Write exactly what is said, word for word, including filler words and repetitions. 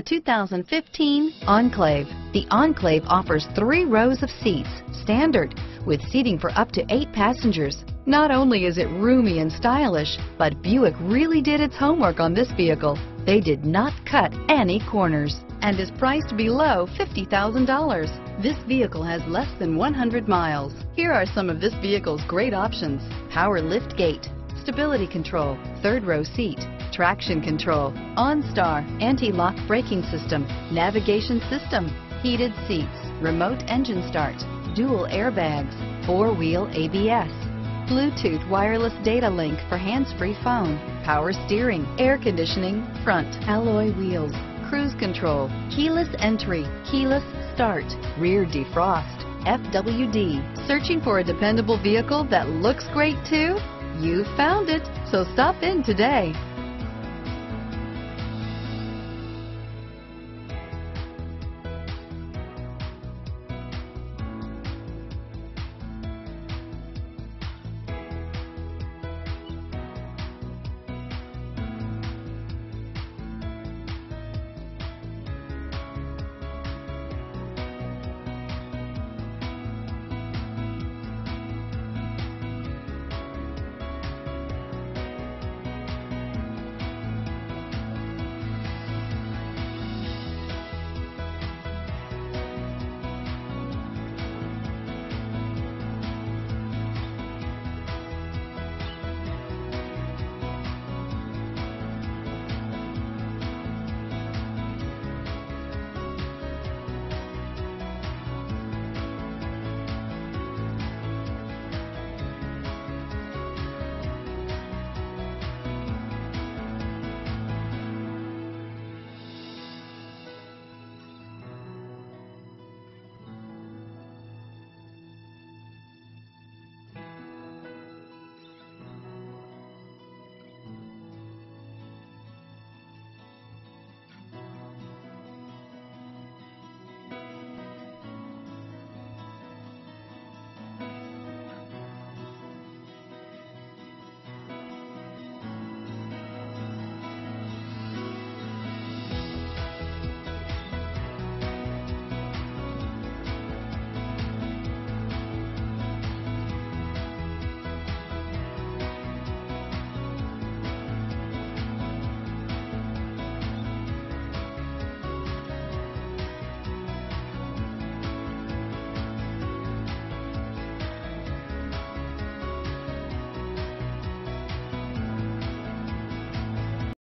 The two thousand fifteen Enclave. The Enclave offers three rows of seats, standard, with seating for up to eight passengers. Not only is it roomy and stylish, but Buick really did its homework on this vehicle. They did not cut any corners and is priced below fifty thousand dollars. This vehicle has less than one hundred miles. Here are some of this vehicle's great options: power lift gate, stability control, third row seat, traction control, OnStar, anti-lock braking system, navigation system, heated seats, remote engine start, dual airbags, four-wheel A B S, Bluetooth wireless data link for hands-free phone, power steering, air conditioning, front alloy wheels, cruise control, keyless entry, keyless start, rear defrost, F W D. Searching for a dependable vehicle that looks great too? You found it, so stop in today.